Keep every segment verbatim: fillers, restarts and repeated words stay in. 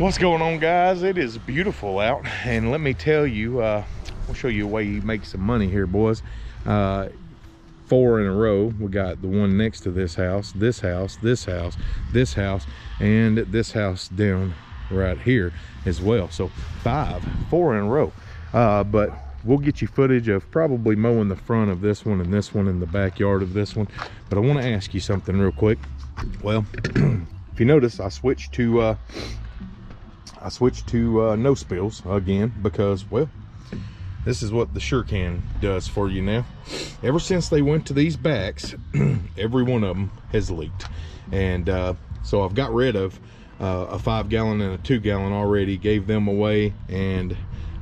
What's going on, guys? It is beautiful out, and let me tell you, uh we'll show you a way you make some money here, boys. Uh four in a row. We got the one next to this house, this house, this house, this house, and this house down right here as well. So five four in a row. Uh but we'll get you footage of probably mowing the front of this one and this one in the backyard of this one. But I want to ask you something real quick. Well, if you notice, I switched to uh I switched to uh no spills again, because, well, this is what the SureCan does for you now. Ever since they went to these backs, every one of them has leaked. And uh, so I've got rid of uh, a five gallon and a two gallon already, gave them away. And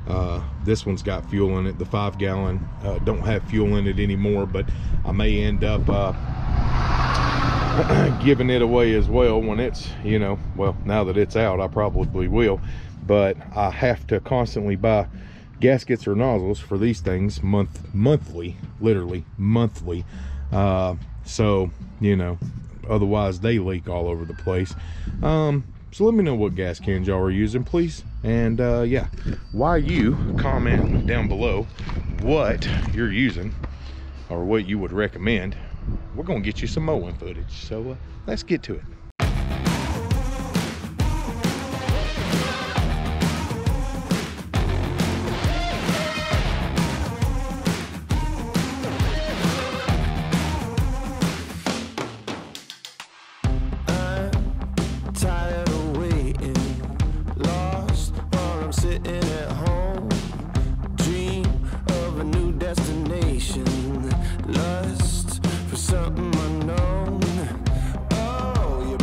uh, this one's got fuel in it. The five gallon uh, don't have fuel in it anymore, but I may end up uh, giving it away as well when it's, you know, well, now that it's out, I probably will. But I have to constantly buy gaskets or nozzles for these things month monthly, literally monthly. Uh so, you know, otherwise they leak all over the place. Um so let me know what gas cans y'all are using, please. And uh yeah, while you comment down below what you're using or what you would recommend, we're gonna get you some mowing footage. So uh, let's get to it. Lust for something unknown. Oh, you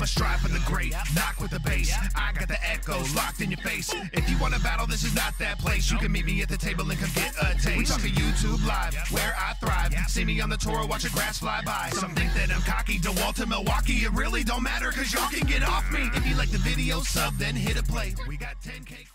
I'ma strive for the great, knock with the bass. I got the echo locked in your face. If you wanna battle, this is not that place. You can meet me at the table and come get a taste. We talk to YouTube Live, where I thrive. See me on the tour, watch the grass fly by. Some think that I'm cocky, DeWalt and Milwaukee. It really don't matter, cause y'all can get off me. If you like the video, sub, then hit a play. We got ten K